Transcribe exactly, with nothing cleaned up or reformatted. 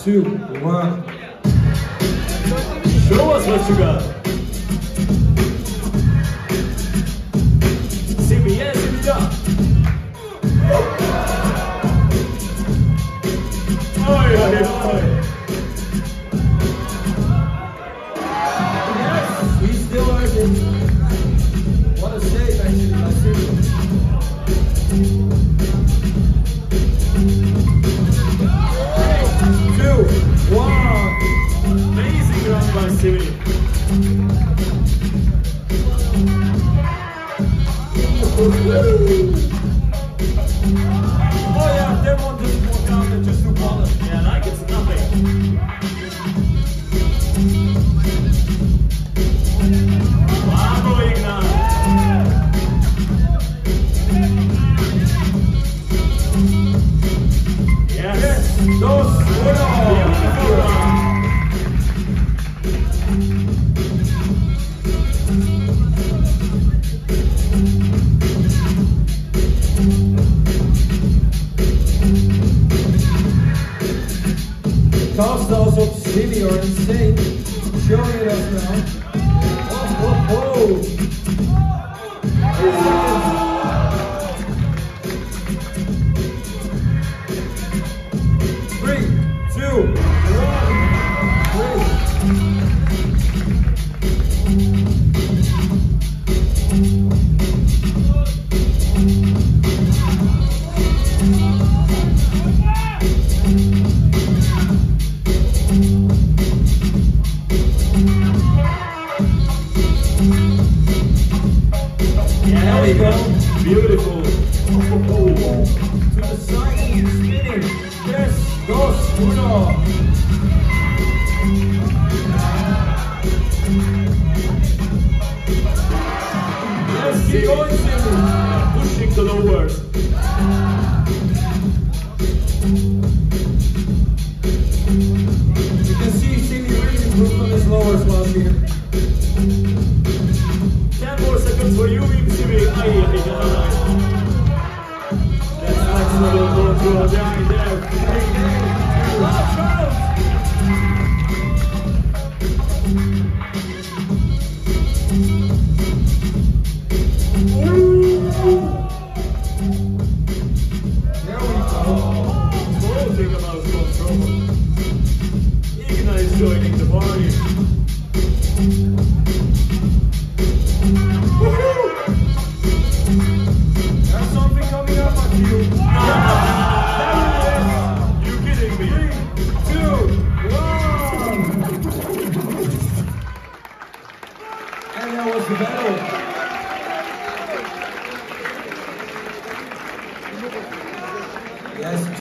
Two, one. Show us what you got. See me, yeah, see me, yeah. Oh, yeah, yeah. Yes, we still are in. What a shape, actually. I see. Two, wow! Amazing drum by Simi. Oh yeah, they won't just walk down, they just do polish. Yeah, like it's nothing. Bravo, Igna! Yes, those Costos of the city are insane. Show it us now. Oh, oh, oh. Yeah. Three, two, one, three. There we go. Beautiful. Oh, oh, oh. To the side, spinning. Yes, dos, uno. Yes, keep going, pushing to the worst. You can see Timmy really improved on his lowers while here. For you, Simi. Ay, ay, ay. That's nice little control down there. There we go. Closing about control. Igna is joining the party. That was the battle. Yes.